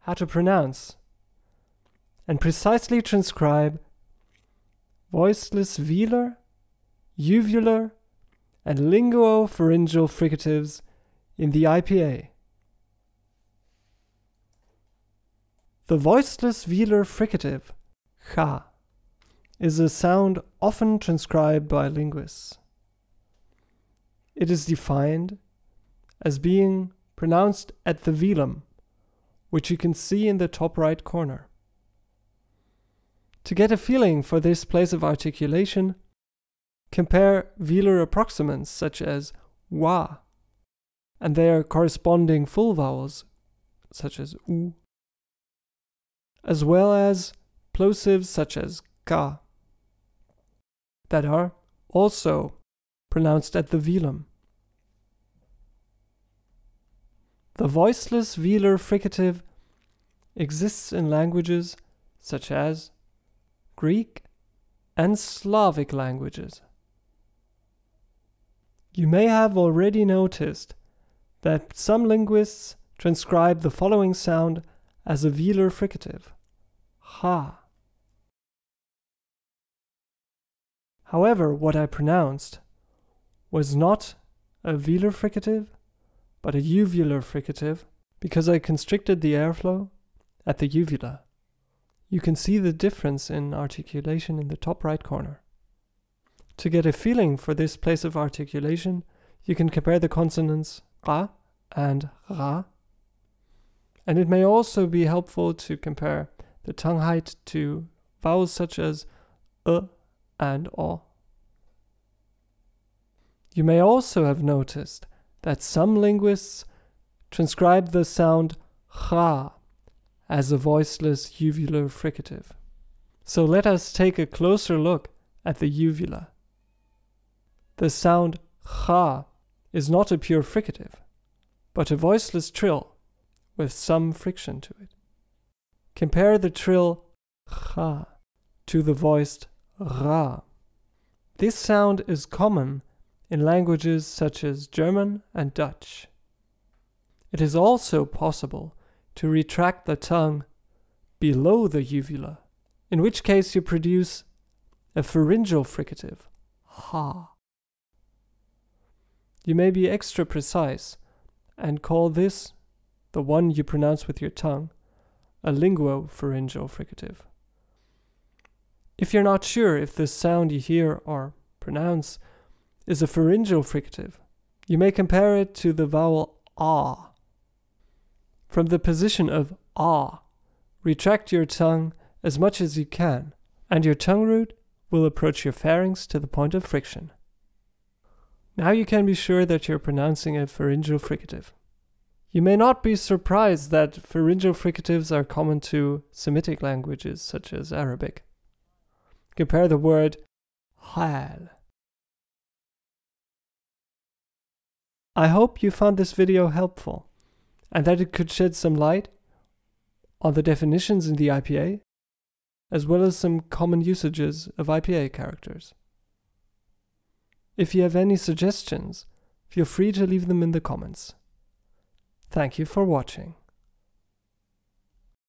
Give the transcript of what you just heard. how to pronounce and precisely transcribe voiceless velar, uvular, and linguopharyngeal fricatives in the IPA. The voiceless velar fricative, ch, is a sound often transcribed by linguists. It is defined as being pronounced at the velum, which you can see in the top right corner. To get a feeling for this place of articulation, compare velar approximants such as wa and their corresponding full vowels such as u, as well as plosives such as ka, that are also pronounced at the velum. The voiceless velar fricative exists in languages such as Greek and Slavic languages. You may have already noticed that some linguists transcribe the following sound as a velar fricative, ha. However, what I pronounced was not a velar fricative, but a uvular fricative, because I constricted the airflow at the uvula. You can see the difference in articulation in the top right corner. To get a feeling for this place of articulation, you can compare the consonants ra and ra, and it may also be helpful to compare the tongue height to vowels such as and o. You may also have noticed that some linguists transcribe the sound ha as a voiceless uvular fricative. So let us take a closer look at the uvula. The sound ha is not a pure fricative, but a voiceless trill with some friction to it. Compare the trill ha to the voiced ra. This sound is common in languages such as German and Dutch. It is also possible to retract the tongue below the uvula, in which case you produce a pharyngeal fricative, ha. You may be extra precise and call this, the one you pronounce with your tongue, a linguopharyngeal fricative. If you're not sure if the sound you hear or pronounce is a pharyngeal fricative, you may compare it to the vowel ah. From the position of ah, retract your tongue as much as you can, and your tongue root will approach your pharynx to the point of friction. Now you can be sure that you're pronouncing a pharyngeal fricative. You may not be surprised that pharyngeal fricatives are common to Semitic languages such as Arabic. Compare the word hal. I hope you found this video helpful, and that it could shed some light on the definitions in the IPA, as well as some common usages of IPA characters. If you have any suggestions, feel free to leave them in the comments. Thank you for watching.